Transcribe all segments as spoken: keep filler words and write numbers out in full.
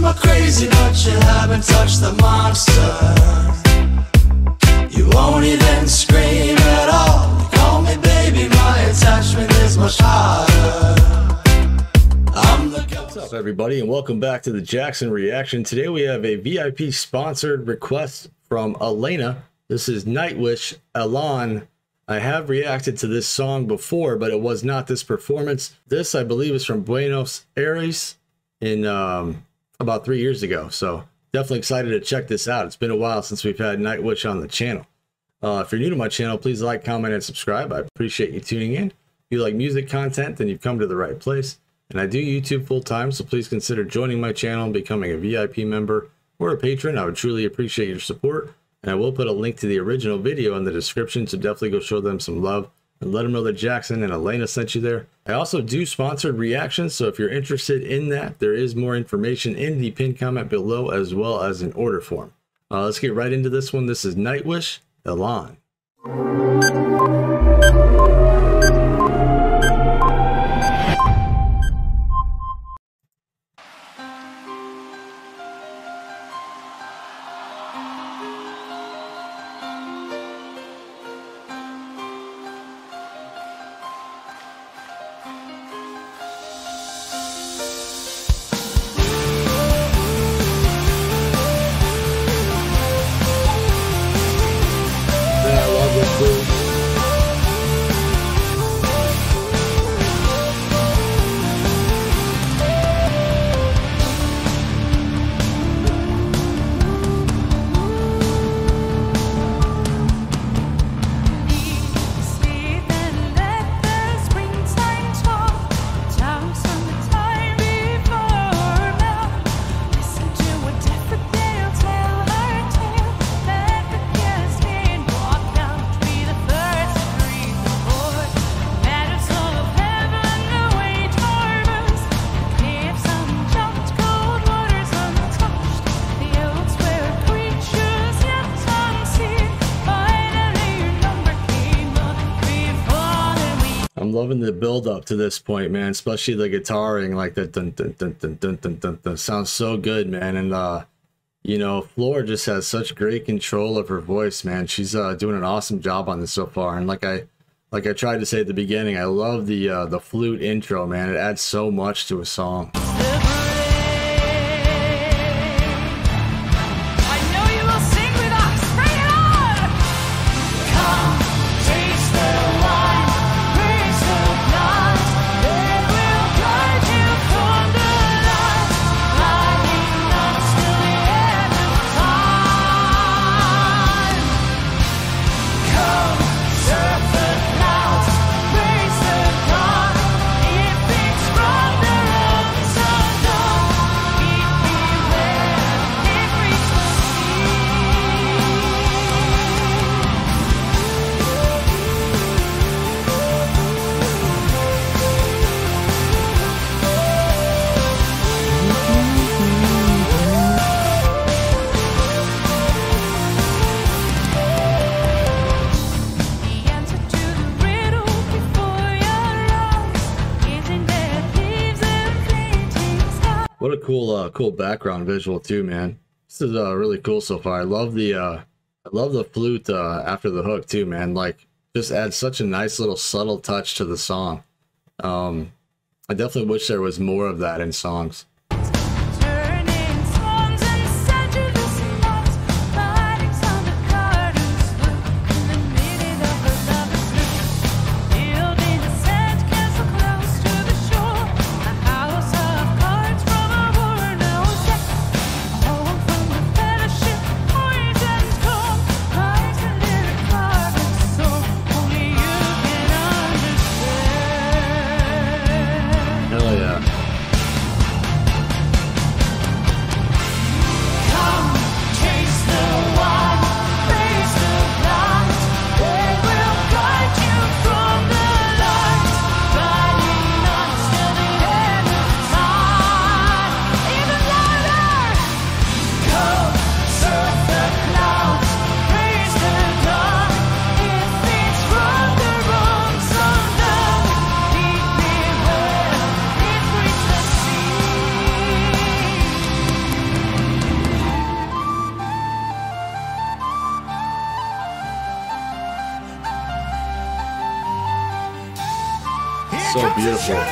You are crazy, but you haven't touched the monster. You won't even scream at all. You call me baby, my attachment is much harder. I'm the ghost. What's up, everybody, and welcome back to the Jackson Reaction. Today we have a V I P sponsored request from Elena. This is Nightwish, Élan. I have reacted to this song before, but it was not this performance. This, I believe, is from Buenos Aires in um, about three years ago. So definitely excited to check this out. It's been a while since we've had Nightwish on the channel. Uh, if you're new to my channel, please like, comment, and subscribe. I appreciate you tuning in. If you like music content, then you've come to the right place. And I do YouTube full-time, so please consider joining my channel and becoming a V I P member or a patron. I would truly appreciate your support. And I will put a link to the original video in the description, so definitely go show them some love and let them know that Jackson and Elena sent you there. I also do sponsored reactions, so if you're interested in that, there is more information in the pinned comment below as well as an order form. Uh, let's get right into this one. This is Nightwish, Élan. Loving the build up to this point, man, especially the guitaring, like that dun, dun, dun, dun, dun, dun, dun, dun. Sounds so good, man. And uh you know, Floor just has such great control of her voice, man. She's uh doing an awesome job on this so far. And like I like I tried to say at the beginning, I love the uh the flute intro, man. It adds so much to a song. What a cool, uh, cool background visual too, man. This is uh, really cool so far. I love the, uh, I love the flute uh, after the hook too, man. Like, just adds such a nice little subtle touch to the song. Um, I definitely wish there was more of that in songs. It's so beautiful. We're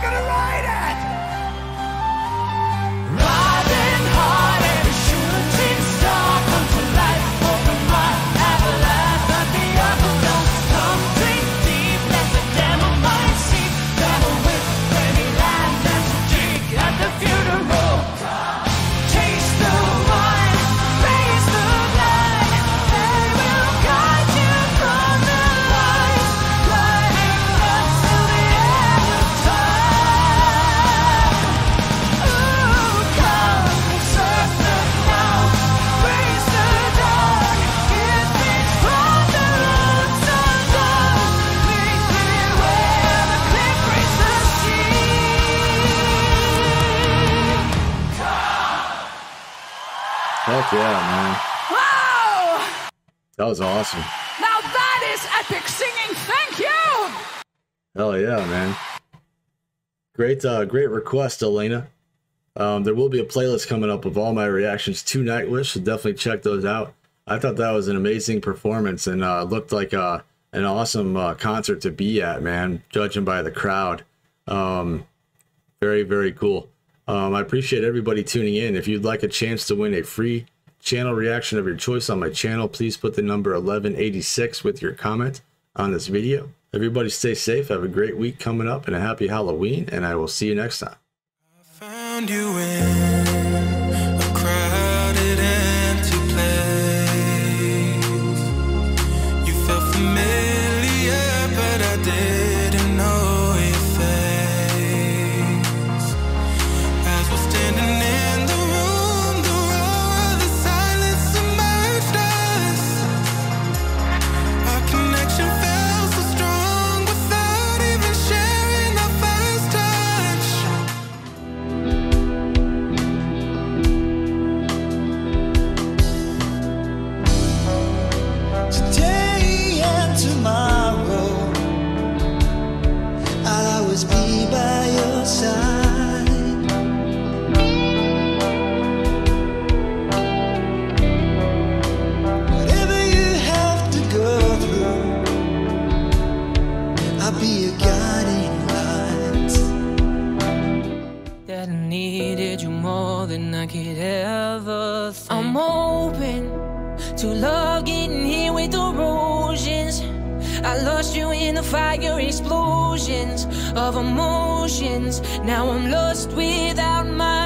gonna ride it. Riding hard and a shooting star come to life. Open wide, avalanche, but the apple don't come deep. Let the devil might see. Devil with pretty land, that's a jig at the funeral. Taste the wine, raise the blind. They will guide you from the light. Riding up till the end of time. Ooh, come and surf the clouds, raise the dark. If it's from the lungs of love, meet me where the cliff breaks the sea. Heck yeah, man. Wow! That was awesome. Now that is epic singing. Thank you. Hell yeah, man. Great, uh, great request, Elena. Um, there will be a playlist coming up of all my reactions to Nightwish, so definitely check those out. I thought that was an amazing performance and uh, looked like uh, an awesome uh, concert to be at, man, judging by the crowd. Um, very, very cool. Um, I appreciate everybody tuning in. If you'd like a chance to win a free channel reaction of your choice on my channel, please put the number eleven eighty-six with your comment on this video. Everybody stay safe, have a great week coming up, and a happy Halloween, and I will see you next time. Found you in a crowded, empty place. You felt familiar, but I didn't know your face. As we're standing in the room, the roar of the silence submerged us. Our connection felt so strong without even sharing our first touch. Today and tomorrow, I'll always be by your side. Whatever you have to go through, I'll be your guiding light. That I needed you more than I could ever think. I'm open to love, getting here with erosions. I lost you in the fire explosions of emotions. Now I'm lost without my